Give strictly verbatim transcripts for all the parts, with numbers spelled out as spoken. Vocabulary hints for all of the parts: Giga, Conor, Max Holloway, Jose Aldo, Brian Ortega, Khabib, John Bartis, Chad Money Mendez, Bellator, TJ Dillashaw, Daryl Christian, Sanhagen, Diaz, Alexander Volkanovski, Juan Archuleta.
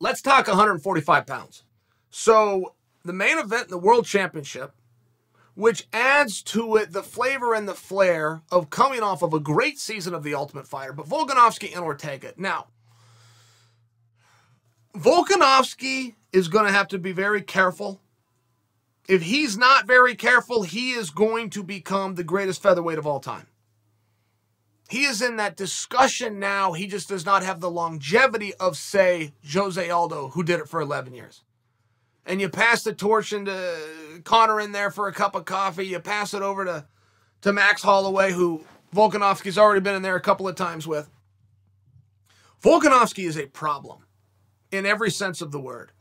let's talk one forty-five pounds. So the main event, the World Championship, which adds to it the flavor and the flair of coming off of a great season of The Ultimate Fighter, but Volkanovski and Ortega. Now, Volkanovski is going to have to be very careful. If he's not very careful, he is going to become the greatest featherweight of all time. He is in that discussion now. He just does not have the longevity of, say, Jose Aldo, who did it for eleven years. And you pass the torch into Conor in there for a cup of coffee. You pass it over to, to Max Holloway, who Volkanovski's already been in there a couple of times with. Volkanovski is a problem in every sense of the word.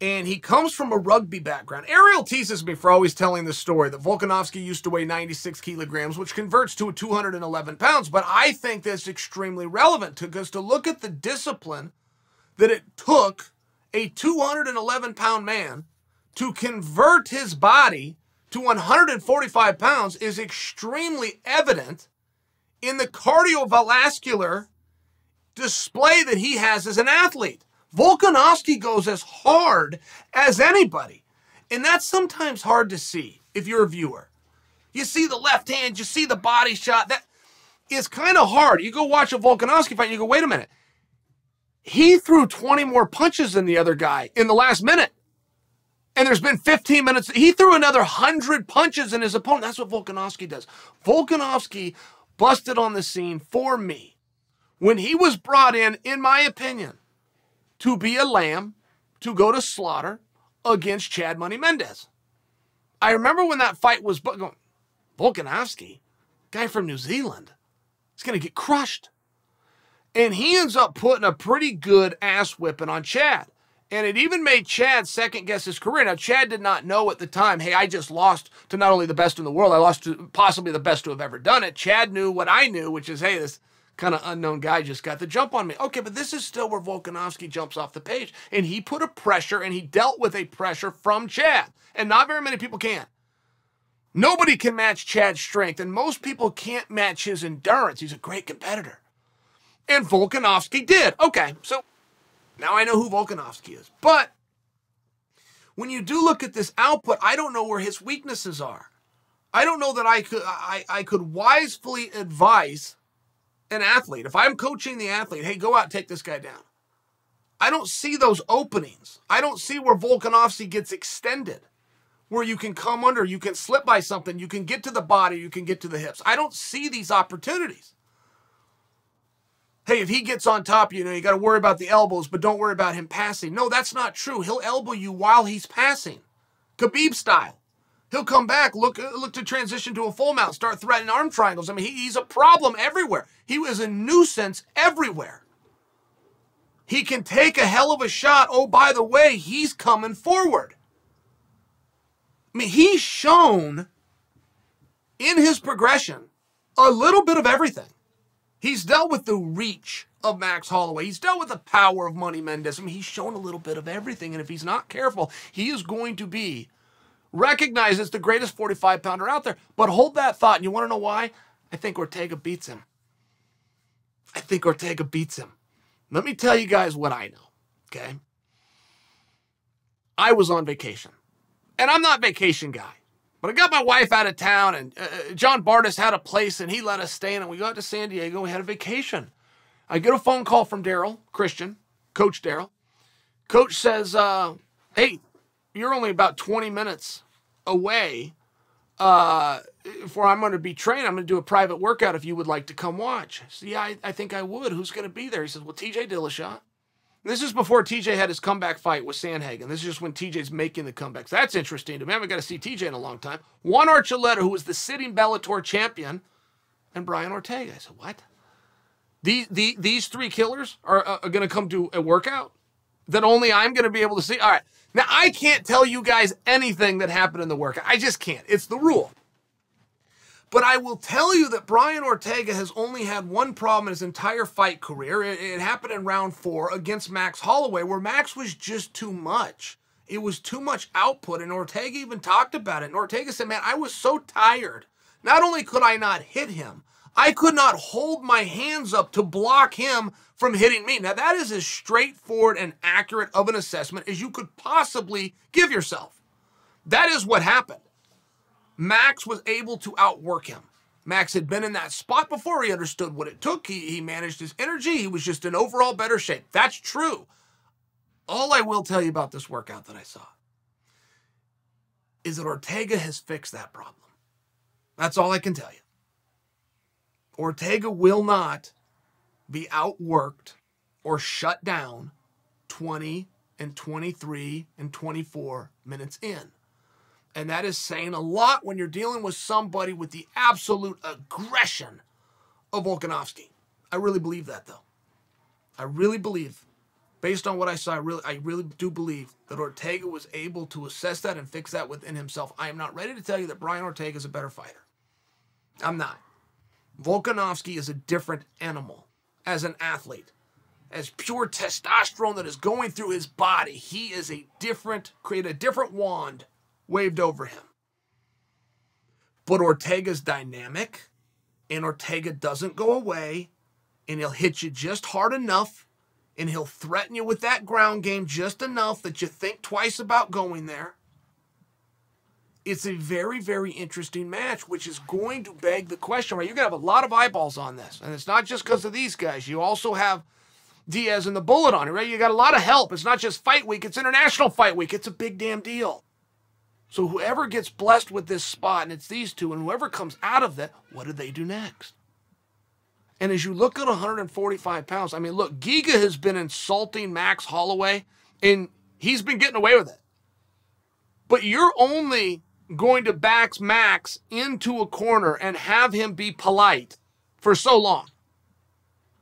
And he comes from a rugby background. Ariel teases me for always telling this story that Volkanovski used to weigh ninety-six kilograms, which converts to two hundred eleven pounds. But I think that's extremely relevant because to look at the discipline that it took a two hundred eleven pound man to convert his body to one forty-five pounds is extremely evident in the cardiovascular display that he has as an athlete. Volkanovski goes as hard as anybody. And that's sometimes hard to see if you're a viewer. You see the left hand, you see the body shot. That is kind of hard. You go watch a Volkanovski fight and you go, wait a minute. He threw twenty more punches than the other guy in the last minute. And there's been fifteen minutes. He threw another one hundred punches in his opponent. That's what Volkanovski does. Volkanovski busted on the scene for me when he was brought in, in my opinion, to be a lamb, to go to slaughter against Chad Money Mendez. I remember when that fight was going, Volkanovski, guy from New Zealand, he's going to get crushed. And he ends up putting a pretty good ass whipping on Chad. And it even made Chad second guess his career. Now, Chad did not know at the time, hey, I just lost to not only the best in the world, I lost to possibly the best to have ever done it. Chad knew what I knew, which is, hey, this kind of unknown guy just got the jump on me. Okay, but this is still where Volkanovski jumps off the page. And he put a pressure, and he dealt with a pressure from Chad. And not very many people can. Nobody can match Chad's strength, and most people can't match his endurance. He's a great competitor. And Volkanovski did. Okay, so now I know who Volkanovski is. But when you do look at this output, I don't know where his weaknesses are. I don't know that I could, I, I could wisely advise an athlete, if I'm coaching the athlete, hey, go out, take this guy down. I don't see those openings. I don't see where Volkanovski gets extended, where you can come under, you can slip by something, you can get to the body, you can get to the hips. I don't see these opportunities. Hey, if he gets on top, you know, you got to worry about the elbows, but don't worry about him passing. No, that's not true. He'll elbow you while he's passing, Khabib style. He'll come back, look look to transition to a full mount, start threatening arm triangles. I mean, he, he's a problem everywhere. He was a nuisance everywhere. He can take a hell of a shot. Oh, by the way, he's coming forward. I mean, he's shown in his progression a little bit of everything. He's dealt with the reach of Max Holloway. He's dealt with the power of Money Mendez. I mean, he's shown a little bit of everything, and if he's not careful, he is going to be recognized as the greatest forty-five pounder out there. But hold that thought, and you want to know why? I think Ortega beats him. I think Ortega beats him. Let me tell you guys what I know, okay? I was on vacation, and I'm not a vacation guy, but I got my wife out of town, and uh, John Bartis had a place, and he let us stay in, and we got to San Diego, we had a vacation. I get a phone call from Daryl Christian, Coach Daryl. Coach says, uh, hey, you're only about twenty minutes away uh, for I'm going to be trained. I'm going to do a private workout if you would like to come watch. I said, yeah, I, I think I would. Who's going to be there? He says, well, T J Dillashaw. And this is before T J had his comeback fight with Sanhagen. This is just when T J's making the comebacks. That's interesting to me. I haven't got to see T J in a long time. Juan Archuleta, who was the sitting Bellator champion, and Brian Ortega. I said, what? These, the, these three killers are, uh, are going to come do a workout that only I'm going to be able to see? All right. Now, I can't tell you guys anything that happened in the workout. I just can't. It's the rule. But I will tell you that Brian Ortega has only had one problem in his entire fight career. It, it happened in round four against Max Holloway, where Max was just too much. It was too much output, and Ortega even talked about it. And Ortega said, man, I was so tired. Not only could I not hit him, I could not hold my hands up to block him from hitting me. Now, that is as straightforward and accurate of an assessment as you could possibly give yourself. That is what happened. Max was able to outwork him. Max had been in that spot before. He understood what it took. He, he managed his energy. He was just in overall better shape. That's true. All I will tell you about this workout that I saw is that Ortega has fixed that problem. That's all I can tell you. Ortega will not be outworked or shut down twenty and twenty-three and twenty-four minutes in. And that is saying a lot when you're dealing with somebody with the absolute aggression of Volkanovski. I really believe that, though. I really believe, based on what I saw, I really, I really do believe that Ortega was able to assess that and fix that within himself. I am not ready to tell you that Brian Ortega is a better fighter. I'm not. Volkanovski is a different animal as an athlete. As pure testosterone that is going through his body, he is a different, create a different wand waved over him. But Ortega's dynamic, and Ortega doesn't go away, and he'll hit you just hard enough, and he'll threaten you with that ground game just enough that you think twice about going there. It's a very, very interesting match, which is going to beg the question, right? You're going to have a lot of eyeballs on this, and it's not just because of these guys. You also have Diaz and the Bullet on it, right? You got a lot of help. It's not just fight week. It's international fight week. It's a big damn deal. So whoever gets blessed with this spot, and it's these two, and whoever comes out of that, what do they do next? And as you look at one forty-five pounds, I mean, look, Giga has been insulting Max Holloway, and he's been getting away with it. But you're only going to back Max into a corner and have him be polite for so long.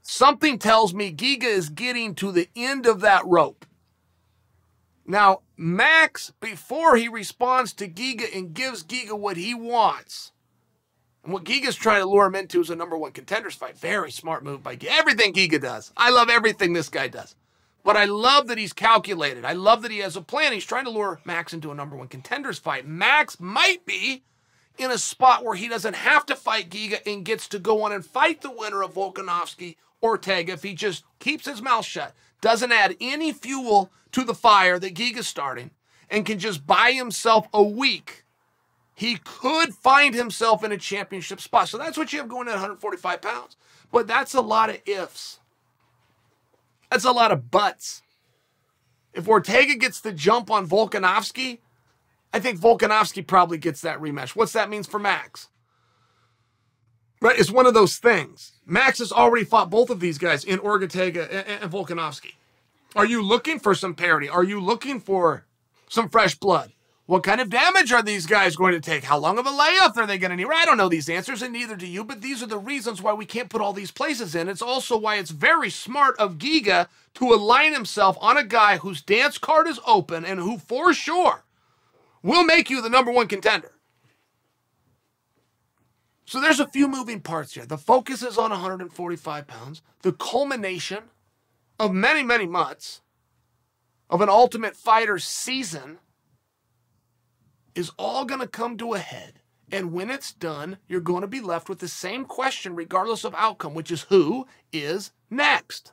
Something tells me Giga is getting to the end of that rope. Now, Max, before he responds to Giga and gives Giga what he wants, and what Giga's trying to lure him into is a number one contenders fight. Very smart move by Giga. Everything Giga does. I love everything this guy does. But I love that he's calculated. I love that he has a plan. He's trying to lure Max into a number one contenders fight. Max might be in a spot where he doesn't have to fight Giga and gets to go on and fight the winner of Volkanovski Ortega if he just keeps his mouth shut, doesn't add any fuel to the fire that Giga's starting, and can just buy himself a week. He could find himself in a championship spot. So that's what you have going at one forty-five pounds. But that's a lot of ifs. That's a lot of buts. If Ortega gets the jump on Volkanovski, I think Volkanovski probably gets that rematch. What's that means for Max? Right, it's one of those things. Max has already fought both of these guys in Ortega and, and Volkanovski. Are you looking for some parity? Are you looking for some fresh blood? What kind of damage are these guys going to take? How long of a layoff are they going to need? I don't know these answers, and neither do you, but these are the reasons why we can't put all these places in. It's also why it's very smart of Giga to align himself on a guy whose dance card is open and who, for sure, will make you the number one contender. So there's a few moving parts here. The focus is on one forty-five pounds, the culmination of many, many months of an Ultimate Fighter season is all going to come to a head. And when it's done, you're going to be left with the same question regardless of outcome, which is who is next?